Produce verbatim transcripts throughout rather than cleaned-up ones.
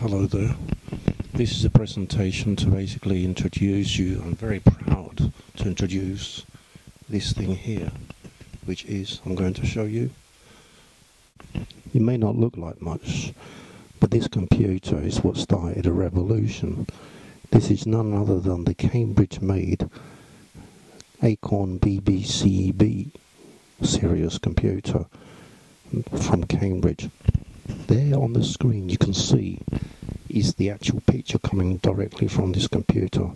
Hello there. This is a presentation to basically introduce you. I'm very proud to introduce this thing here, which is, I'm going to show you. It may not look like much, but this computer is what started a revolution. This is none other than the Cambridge-made Acorn B B C B Sirius computer from Cambridge. There on the screen you can see is the actual picture coming directly from this computer.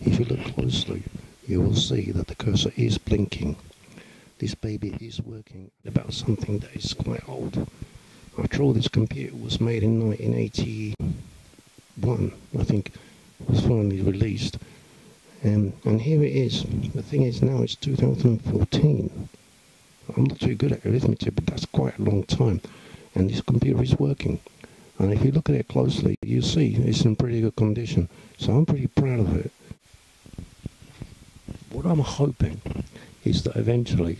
If you look closely, you will see that the cursor is blinking. This baby is working about something that is quite old. After all, this computer was made in nineteen eighty-one, I think, was finally released. Um, and here it is. The thing is, now it's two thousand fourteen. I'm not too good at arithmetic, but that's quite a long time. And this computer is working. And if you look at it closely, you see it's in pretty good condition. So I'm pretty proud of it. What I'm hoping is that eventually,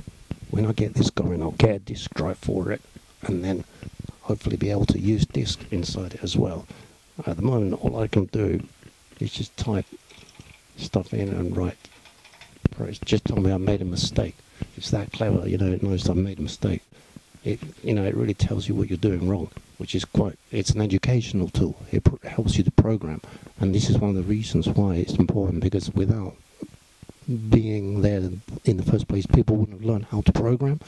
when I get this going, I'll get a disk drive for it, and then hopefully be able to use disk inside it as well. At the moment, all I can do is just type stuff in and write. It's just told me I made a mistake. It's that clever, you know, it knows I made a mistake. It, you know, it really tells you what you're doing wrong, which is quite, it's an educational tool. It pr- helps you to program, and this is one of the reasons why it's important, because without being there in the first place, people wouldn't have learned how to program,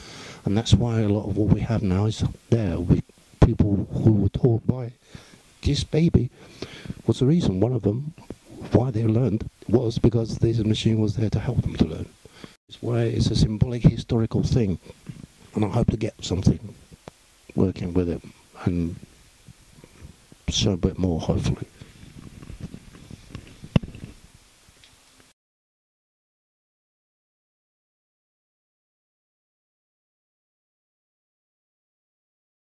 and that's why a lot of what we have now is there with people who were taught by this baby. What's the reason? One of them, why they learned, was because this machine was there to help them to learn. It's why it's a symbolic, historical thing. And I hope to get something working with it and show a bit more, hopefully.